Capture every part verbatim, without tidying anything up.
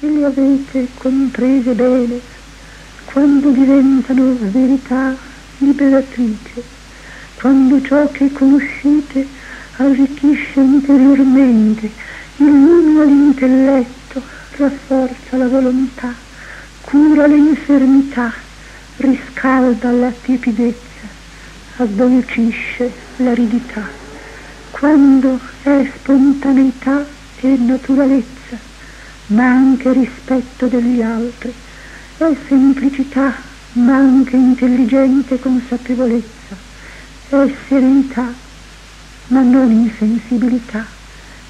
e le avete comprese bene, quando diventano verità liberatrice, quando ciò che conoscete arricchisce interiormente, illumina l'intelletto, rafforza la volontà, cura le infermità, riscalda la tepidezza, addolcisce l'aridità, quando è spontaneità e naturalezza, ma anche rispetto degli altri, è semplicità, ma anche intelligente consapevolezza, è serenità, ma non insensibilità,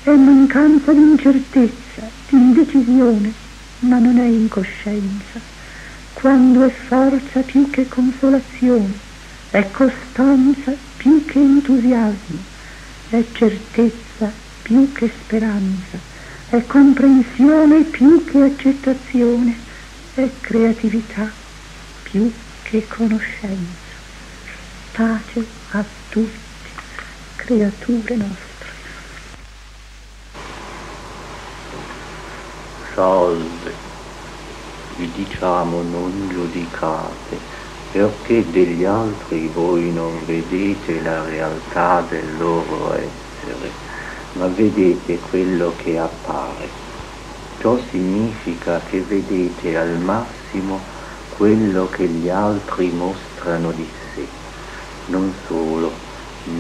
è mancanza di incertezza, di indecisione, ma non è incoscienza, quando è forza più che consolazione, è costanza più che entusiasmo, è certezza più che speranza, è comprensione più che accettazione, è creatività più che conoscenza. Pace a tutti, creature nostre. Salve, vi diciamo non giudicate, perché degli altri voi non vedete la realtà del loro essere, ma vedete quello che appare. Ciò significa che vedete al massimo quello che gli altri mostrano di sé, non solo,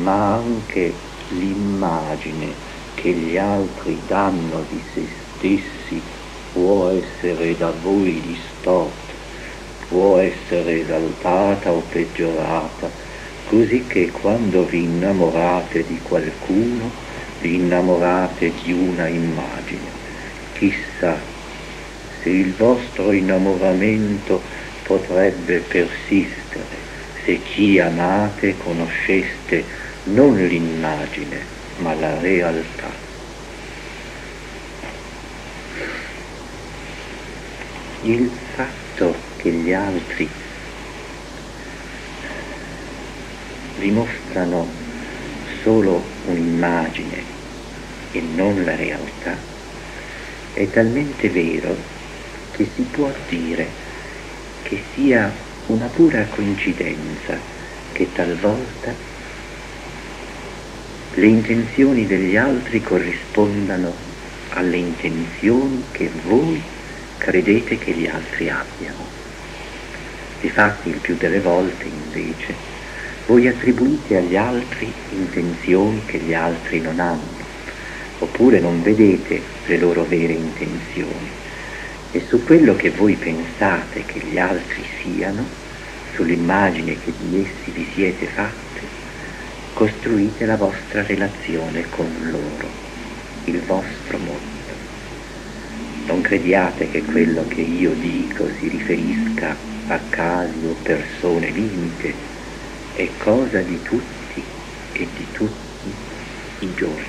ma anche l'immagine che gli altri danno di se stessi può essere da voi distorta, può essere esaltata o peggiorata, così che quando vi innamorate di qualcuno, vi innamorate di una immagine. Chissà se il vostro innamoramento potrebbe persistere, se chi amate conosceste non l'immagine, ma la realtà. Il fatto che gli altri vi mostrano solo un'immagine e non la realtà è talmente vero che si può dire che sia una pura coincidenza che talvolta le intenzioni degli altri corrispondano alle intenzioni che voi credete che gli altri abbiano. Difatti, il più delle volte, invece, voi attribuite agli altri intenzioni che gli altri non hanno, oppure non vedete le loro vere intenzioni. E su quello che voi pensate che gli altri siano, sull'immagine che di essi vi siete fatte, costruite la vostra relazione con loro, il vostro mondo. Non crediate che quello che io dico si riferisca a casi o persone limite, è cosa di tutti e di tutti i giorni.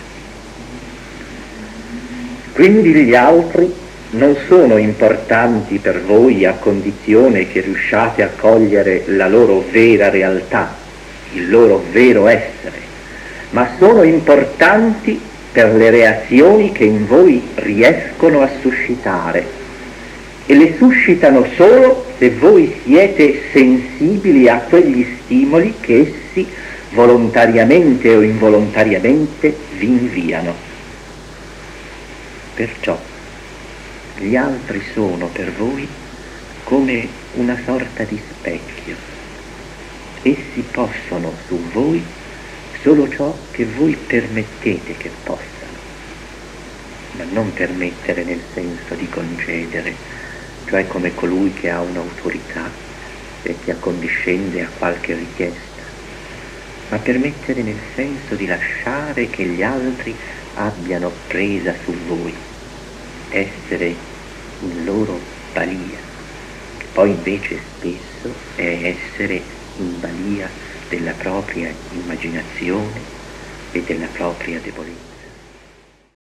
Quindi gli altri non sono importanti per voi a condizione che riusciate a cogliere la loro vera realtà, il loro vero essere, ma sono importanti per le reazioni che in voi riescono a suscitare, e le suscitano solo se voi siete sensibili a quegli stimoli che essi volontariamente o involontariamente vi inviano. Perciò gli altri sono per voi come una sorta di specchio. Essi possono su voi solo ciò che voi permettete che possano, ma non permettere nel senso di concedere, cioè come colui che ha un'autorità e che accondiscende a qualche richiesta, ma permettere nel senso di lasciare che gli altri abbiano presa su voi, essere in loro balia, che poi invece spesso è essere in balia della propria immaginazione e della propria debolezza.